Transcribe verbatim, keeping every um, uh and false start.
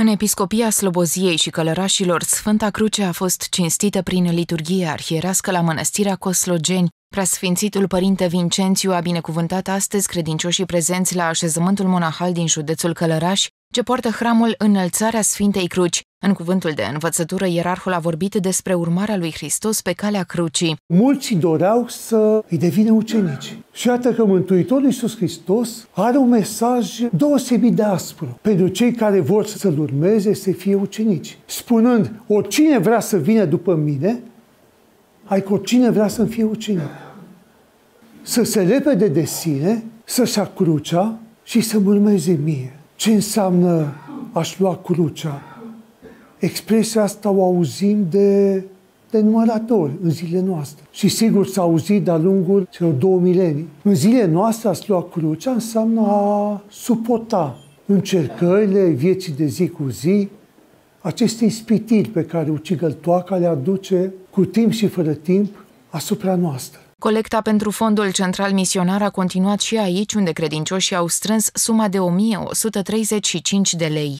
În Episcopia Sloboziei și Călărașilor, Sfânta Cruce a fost cinstită prin liturghie arhierească la Mănăstirea Coslogeni. Preasfințitul Părinte Vincențiu a binecuvântat astăzi credincioșii prezenți la așezământul monahal din județul Călărași, ce poartă hramul Înălțarea Sfintei Cruci. În cuvântul de învățătură, ierarhul a vorbit despre urmarea lui Hristos pe calea crucii. Mulți doreau să îi devină ucenici. Și iată că Mântuitorul Iisus Hristos are un mesaj deosebit de aspru pentru cei care vor să-L urmeze, să fie ucenici, spunând: oricine vrea să vină după mine, ai că oricine vrea să-mi fie ucenic. Să se repede de sine, să-și ia crucea și să-mi urmeze mie. Ce înseamnă aș lua crucea? Expresia asta o auzim de, de numărate ori în zilele noastre. Și sigur s-a auzit de-a lungul celor două milenii. În zilele noastre a-ți lua crucea înseamnă a suporta încercările vieții de zi cu zi, aceste ispitiri pe care ucigăltoaca le aduce cu timp și fără timp asupra noastră. Colecta pentru Fondul Central Misionar a continuat și aici, unde credincioșii au strâns suma de o mie o sută treizeci și cinci de lei.